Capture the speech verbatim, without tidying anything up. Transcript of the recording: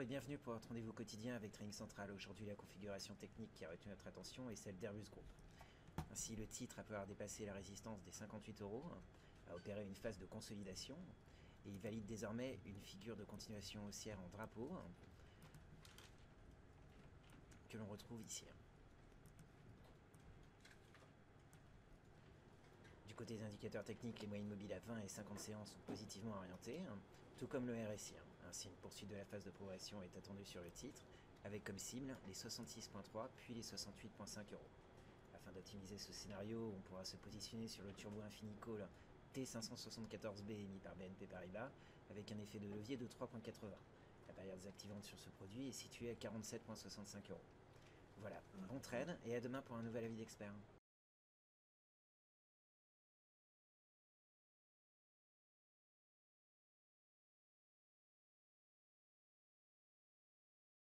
Bonjour et bienvenue pour votre rendez-vous quotidien avec Trading Central. Aujourd'hui, la configuration technique qui a retenu notre attention est celle d'Airbus Group. Ainsi, le titre, après avoir dépassé la résistance des cinquante-huit euros, a opéré une phase de consolidation et il valide désormais une figure de continuation haussière en drapeau que l'on retrouve ici. Du côté des indicateurs techniques, les moyennes mobiles à vingt et cinquante séances sont positivement orientées, tout comme le R S I. Ainsi, une poursuite de la phase de progression est attendue sur le titre, avec comme cible les soixante-six virgule trois puis les soixante-huit virgule cinq euros. Afin d'optimiser ce scénario, on pourra se positionner sur le Turbo Infini Call T cinq cent soixante-quatorze B émis par B N P Paribas, avec un effet de levier de trois virgule quatre-vingts. La barrière désactivante sur ce produit est située à quarante-sept virgule soixante-cinq euros. Voilà, bon trade et à demain pour un nouvel avis d'expert.